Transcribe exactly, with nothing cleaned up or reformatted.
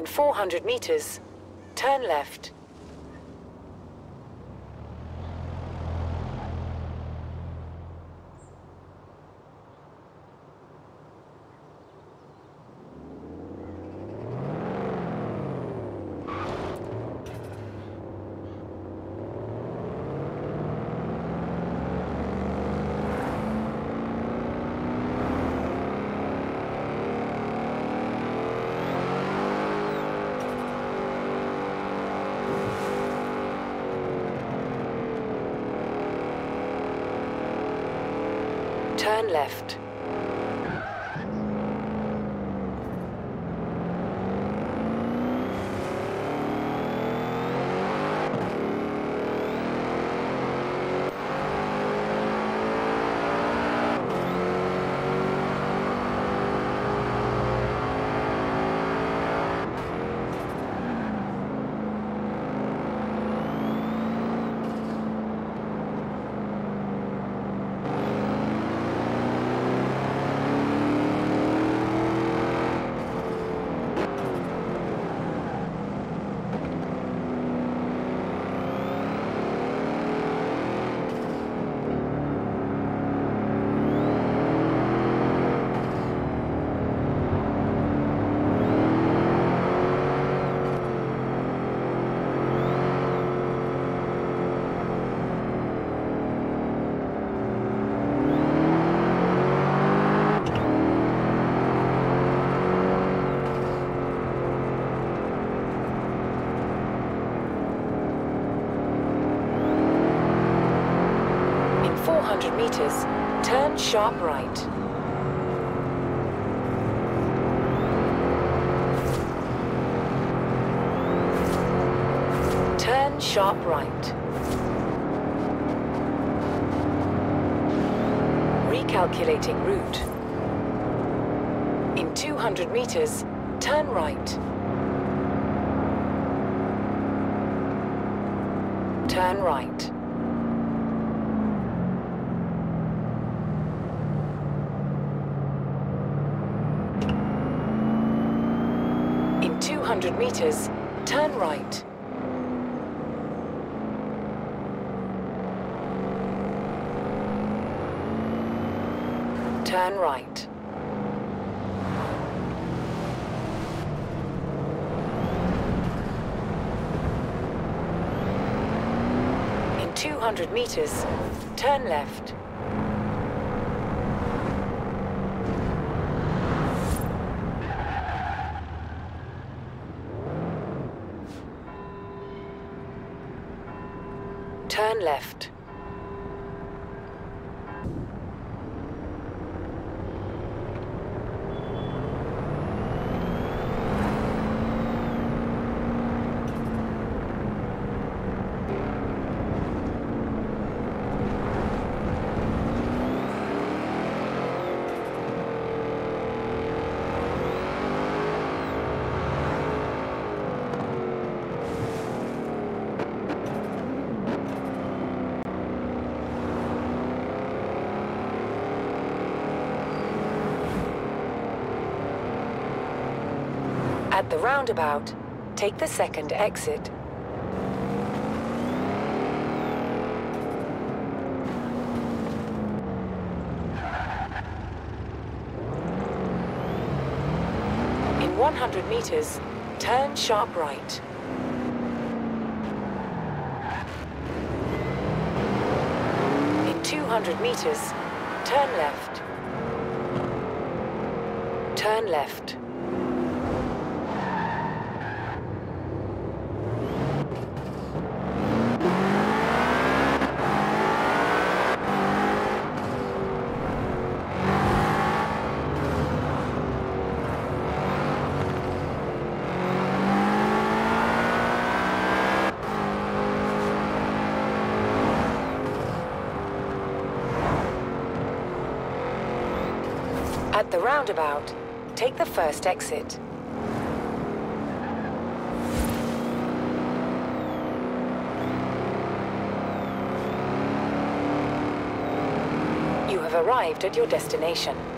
in four hundred meters. Turn left. Turn left. Meters, turn sharp right. Turn sharp right. Recalculating route. In two hundred meters, turn right. Turn right. two hundred meters, turn right. Turn right. In two hundred meters, turn left. Turn left. At the roundabout, take the second exit. In one hundred meters, turn sharp right. In two hundred meters, turn left. Turn left. At the roundabout, take the first exit. You have arrived at your destination.